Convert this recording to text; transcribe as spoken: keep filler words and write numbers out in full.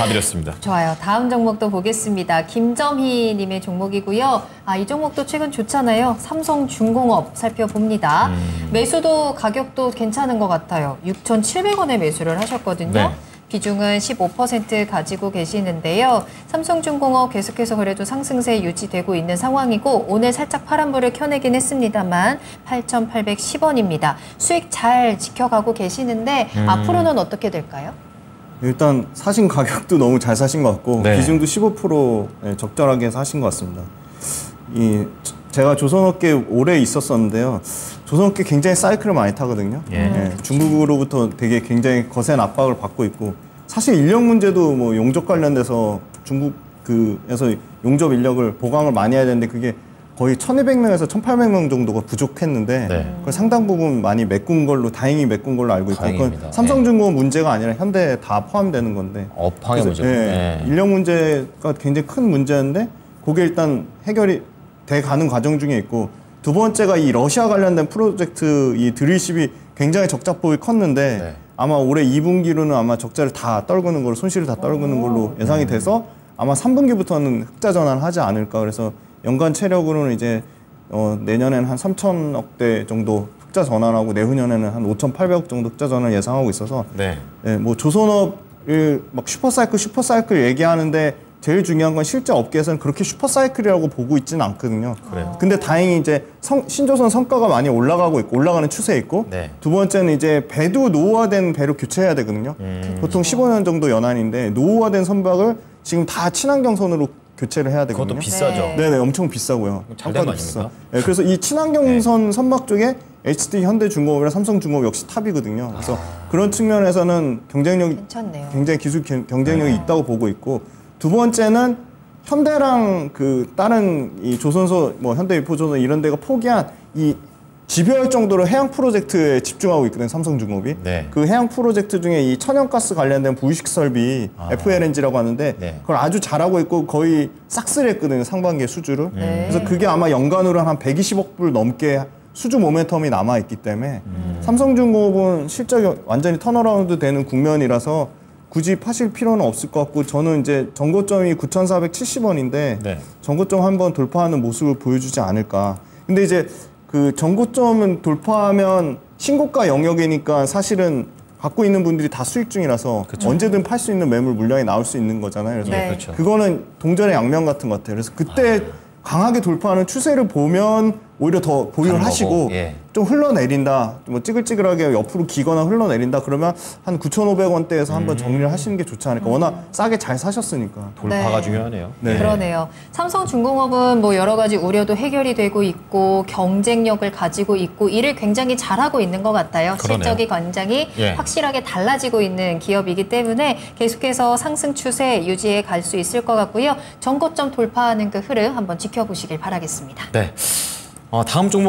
봐드렸습니다. 좋아요. 다음 종목도 보겠습니다. 김점희 님의 종목이고요. 아, 이 종목도 최근 좋잖아요. 삼성중공업 살펴봅니다. 음. 매수도 가격도 괜찮은 것 같아요. 육천칠백 원에 매수를 하셨거든요. 네. 비중은 십오 퍼센트 가지고 계시는데요. 삼성중공업 계속해서 그래도 상승세 유지되고 있는 상황이고 오늘 살짝 파란불을 켜내긴 했습니다만 팔천팔백십 원입니다. 수익 잘 지켜가고 계시는데 음. 앞으로는 어떻게 될까요? 일단 사신 가격도 너무 잘 사신 것 같고 네. 비중도 십오 퍼센트 적절하게 사신 것 같습니다. 이 제가 조선업계 오래 있었었는데요. 조선업계 굉장히 사이클을 많이 타거든요. 예. 예, 중국으로부터 되게 굉장히 거센 압박을 받고 있고 사실 인력 문제도 뭐 용접 관련돼서 중국 그에서 용접 인력을 보강을 많이 해야 되는데 그게 거의 천이백 명에서 천팔백 명 정도가 부족했는데 네. 그걸 상당 부분 많이 메꾼 걸로 다행히 메꾼 걸로 알고 있고 그건 삼성중공업 네. 문제가 아니라 현대에 다 포함되는 건데 업황의 문제. 예, 네. 인력 문제가 굉장히 큰 문제인데 그게 일단 해결이 돼 가는 과정 중에 있고 두 번째가 이 러시아 관련된 프로젝트 이 드릴십이 굉장히 적자폭이 컸는데 네. 아마 올해 이 분기로는 아마 적자를 다 떨구는 걸로 손실을 다 떨구는 걸로 예상이 돼서 아마 삼 분기부터는 흑자 전환을 하지 않을까 그래서 연간 체력으로는 이제 어, 내년에는 한 삼천억 대 정도 흑자 전환하고 내후년에는 한 오천팔백억 정도 흑자 전환을 예상하고 있어서 네. 네, 뭐 조선업을 막 슈퍼사이클 슈퍼사이클 얘기하는데 제일 중요한 건 실제 업계에서는 그렇게 슈퍼사이클이라고 보고 있지는 않거든요. 그래요. 근데 다행히 이제 성, 신조선 성과가 많이 올라가고 있고 올라가는 추세에 있고 네. 두 번째는 이제 배도 노후화된 배로 교체해야 되거든요. 음. 보통 십오 년 정도 연한인데 노후화된 선박을 지금 다 친환경선으로 교체를 해야 되거든요. 그것도 비싸죠. 네네, 엄청 비싸고요. 장가도 비싸. 네, 그래서 이 친환경선 네. 선박 쪽에 에이치디 현대중공업이나 삼성중공업 역시 탑이거든요. 그래서 아. 그런 측면에서는 경쟁력이 괜찮네요. 굉장히 기술 경쟁력이 네. 있다고 보고 있고. 두 번째는 현대랑 그 다른 이 조선소, 뭐 현대미포조선 이런 데가 포기한 이 집요할 정도로 해양 프로젝트에 집중하고 있거든요, 삼성중공업이. 네. 그 해양 프로젝트 중에 이 천연가스 관련된 부의식 설비, 아. 에프엘엔지라고 하는데 네. 그걸 아주 잘하고 있고 거의 싹쓸이 했거든요, 상반기에 수주를. 네. 그래서 그게 아마 연간으로 한 백이십억 불 넘게 수주 모멘텀이 남아있기 때문에 음. 삼성중공업은 실적이 완전히 턴어라운드 되는 국면이라서 굳이 파실 필요는 없을 것 같고 저는 이제 전고점이 구천사백칠십 원인데 네. 전고점 한번 돌파하는 모습을 보여주지 않을까. 근데 이제 그 전고점은 돌파하면 신고가 영역이니까 사실은 갖고 있는 분들이 다 수익 중이라서 그쵸. 언제든 팔 수 있는 매물 물량이 나올 수 있는 거잖아요. 그래서 네. 그거는 동전의 양면 같은 것 같아요. 그래서 그때 아. 강하게 돌파하는 추세를 보면 오히려 더 보유를 하시고 예. 좀 흘러내린다, 뭐 찌글찌글하게 옆으로 기거나 흘러내린다 그러면 한 구천오백 원대에서 음. 한번 정리를 하시는 게 좋지 않을까. 워낙 싸게 잘 사셨으니까. 돌파가 네. 중요하네요. 네. 그러네요. 삼성중공업은 뭐 여러 가지 우려도 해결이 되고 있고 경쟁력을 가지고 있고 일을 굉장히 잘하고 있는 것 같아요. 그러네요. 실적이 굉장히 예. 확실하게 달라지고 있는 기업이기 때문에 계속해서 상승 추세 유지해 갈 수 있을 것 같고요. 전고점 돌파하는 그 흐름 한번 지켜보시길 바라겠습니다. 네. 어, 다음 종목